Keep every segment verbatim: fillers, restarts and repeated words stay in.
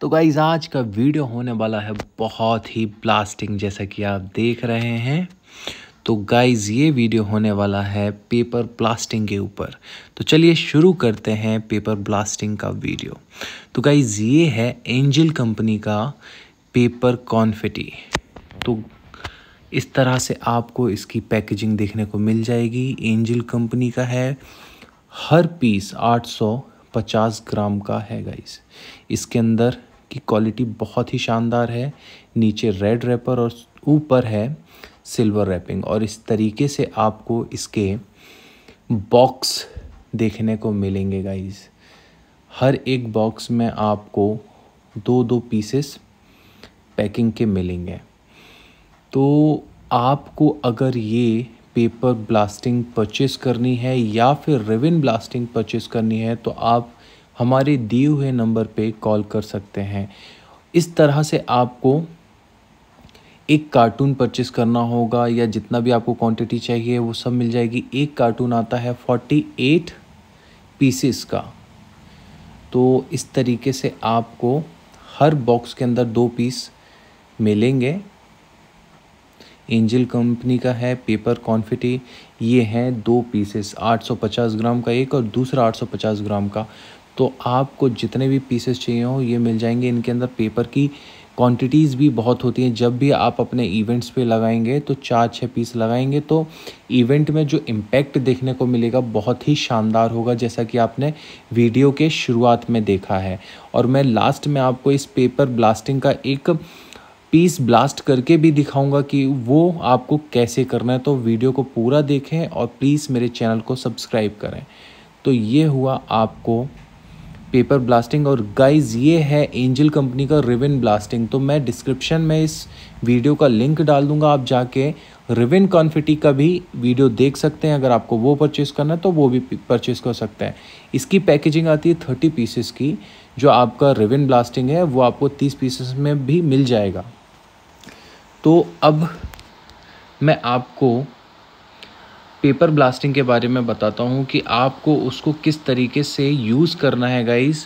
तो गाइस आज का वीडियो होने वाला है बहुत ही ब्लास्टिंग, जैसा कि आप देख रहे हैं। तो गाइस ये वीडियो होने वाला है पेपर ब्लास्टिंग के ऊपर। तो चलिए शुरू करते हैं पेपर ब्लास्टिंग का वीडियो। तो गाइस ये है एंजल कंपनी का पेपर कॉन्फेटी। तो इस तरह से आपको इसकी पैकेजिंग देखने को मिल जाएगी। एंजल कंपनी का है, हर पीस आठ सौ पचास ग्राम का है। गाइस इसके अंदर की क्वालिटी बहुत ही शानदार है। नीचे रेड रैपर और ऊपर है सिल्वर रैपिंग। और इस तरीके से आपको इसके बॉक्स देखने को मिलेंगे। गाइस हर एक बॉक्स में आपको दो दो पीसेस पैकिंग के मिलेंगे। तो आपको अगर ये पेपर ब्लास्टिंग परचेस करनी है या फिर रिबन ब्लास्टिंग परचेस करनी है तो आप हमारे दिए हुए नंबर पे कॉल कर सकते हैं। इस तरह से आपको एक कार्टून परचेस करना होगा या जितना भी आपको क्वांटिटी चाहिए वो सब मिल जाएगी। एक कार्टून आता है अड़तालीस पीसेस का। तो इस तरीके से आपको हर बॉक्स के अंदर दो पीस मिलेंगे। एंजल कंपनी का है पेपर कॉन्फेटी। ये हैं दो पीसेस, आठ सौ पचास ग्राम का एक और दूसरा आठ सौ पचास ग्राम का। तो आपको जितने भी पीसेस चाहिए हो ये मिल जाएंगे। इनके अंदर पेपर की क्वांटिटीज़ भी बहुत होती हैं। जब भी आप अपने इवेंट्स पे लगाएंगे तो चार छः पीस लगाएंगे तो इवेंट में जो इम्पैक्ट देखने को मिलेगा बहुत ही शानदार होगा, जैसा कि आपने वीडियो के शुरुआत में देखा है। और मैं लास्ट में आपको इस पेपर ब्लास्टिंग का एक पीस ब्लास्ट करके भी दिखाऊंगा कि वो आपको कैसे करना है। तो वीडियो को पूरा देखें और प्लीज़ मेरे चैनल को सब्सक्राइब करें। तो ये हुआ आपको पेपर ब्लास्टिंग। और गाइस ये है एंजल कंपनी का रिबन ब्लास्टिंग। तो मैं डिस्क्रिप्शन में इस वीडियो का लिंक डाल दूंगा, आप जाके रिबन कॉन्फेटी का भी वीडियो देख सकते हैं। अगर आपको वो परचेज़ करना है तो वो भी परचेज़ कर सकते हैं। इसकी पैकेजिंग आती है थर्टी पीसेस की। जो आपका रिबन ब्लास्टिंग है वो आपको तीस पीसेस में भी मिल जाएगा। तो अब मैं आपको पेपर ब्लास्टिंग के बारे में बताता हूँ कि आपको उसको किस तरीके से यूज़ करना है गाइज़।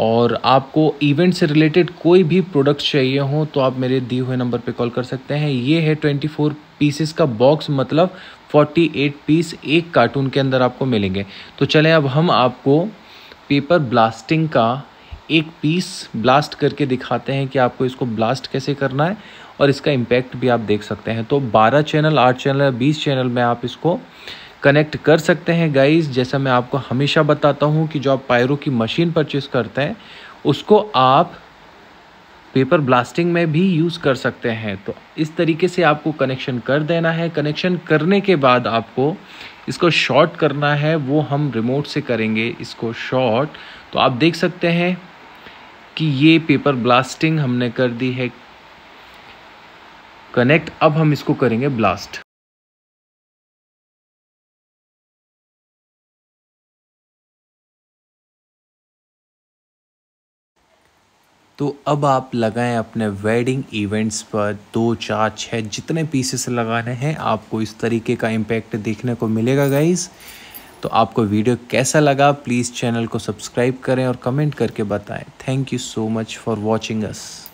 और आपको इवेंट से रिलेटेड कोई भी प्रोडक्ट चाहिए हो तो आप मेरे दिए हुए नंबर पे कॉल कर सकते हैं। ये है चौबीस पीसेस का बॉक्स, मतलब अड़तालीस पीस एक कार्टून के अंदर आपको मिलेंगे। तो चलें अब हम आपको पेपर ब्लास्टिंग का एक पीस ब्लास्ट करके दिखाते हैं कि आपको इसको ब्लास्ट कैसे करना है। और इसका इम्पैक्ट भी आप देख सकते हैं। तो बारह चैनल, आठ चैनल, बीस चैनल में आप इसको कनेक्ट कर सकते हैं। गाइस जैसा मैं आपको हमेशा बताता हूं कि जो आप पायरो की मशीन परचेस करते हैं उसको आप पेपर ब्लास्टिंग में भी यूज़ कर सकते हैं। तो इस तरीके से आपको कनेक्शन कर देना है। कनेक्शन करने के बाद आपको इसको शॉर्ट करना है। वो हम रिमोट से करेंगे इसको शॉर्ट। तो आप देख सकते हैं कि ये पेपर ब्लास्टिंग हमने कर दी है कनेक्ट। अब हम इसको करेंगे ब्लास्ट। तो अब आप लगाएं अपने वेडिंग इवेंट्स पर, दो चार छः जितने पीसेस लगाने हैं आपको इस तरीके का इम्पैक्ट देखने को मिलेगा गाइस। तो आपको वीडियो कैसा लगा प्लीज़ चैनल को सब्सक्राइब करें और कमेंट करके बताएं। Thank you so much for watching us.